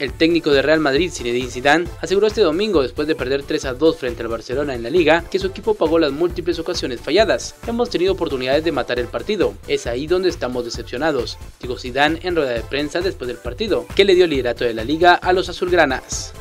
El técnico de Real Madrid, Zinedine Zidane, aseguró este domingo, después de perder 3-2 frente al Barcelona en la Liga, que su equipo pagó las múltiples ocasiones falladas. Hemos tenido oportunidades de matar el partido. Es ahí donde estamos decepcionados, dijo Zidane en rueda de prensa después del partido, que le dio el liderato de la Liga a los azulgranas.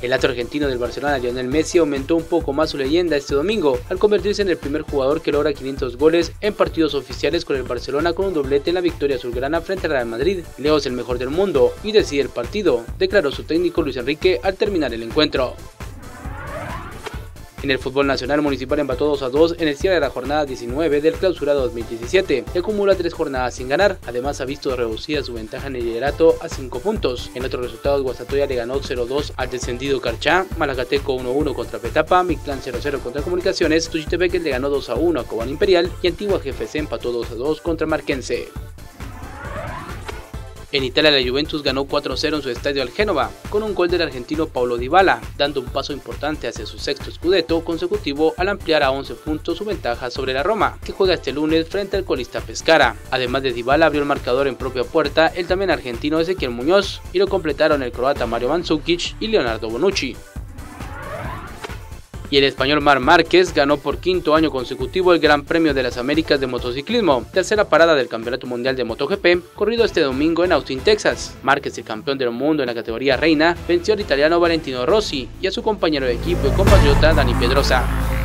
El astro argentino del Barcelona, Lionel Messi, aumentó un poco más su leyenda este domingo, al convertirse en el primer jugador que logra 500 goles en partidos oficiales con el Barcelona con un doblete en la victoria azulgrana frente al Real Madrid. Leo es el mejor del mundo y decide el partido, declaró su técnico Luis Enrique al terminar el encuentro. En el fútbol nacional, Municipal empató 2-2 en el cierre de la jornada 19 del Clausura 2017 y acumula 3 jornadas sin ganar. Además, ha visto reducida su ventaja en el liderato a 5 puntos. En otros resultados, Guasatoya le ganó 0-2 al descendido Carchá, Malacateco 1-1 contra Petapa, Mictlán 0-0 contra Comunicaciones, Tuchitepeque le ganó 2-1 a Cobán Imperial y Antigua GFC empató 2-2 contra Marquense. En Italia, la Juventus ganó 4-0 en su estadio al Génova, con un gol del argentino Paulo Dybala, dando un paso importante hacia su sexto scudetto consecutivo al ampliar a 11 puntos su ventaja sobre la Roma, que juega este lunes frente al colista Pescara. Además de Dybala, abrió el marcador en propia puerta el también argentino Ezequiel Muñoz, y lo completaron el croata Mario Mandžukić y Leonardo Bonucci. Y el español Marc Márquez ganó por quinto año consecutivo el Gran Premio de las Américas de motociclismo, tercera parada del Campeonato Mundial de MotoGP, corrido este domingo en Austin, Texas. Márquez, el campeón del mundo en la categoría reina, venció al italiano Valentino Rossi y a su compañero de equipo y compatriota Dani Pedrosa.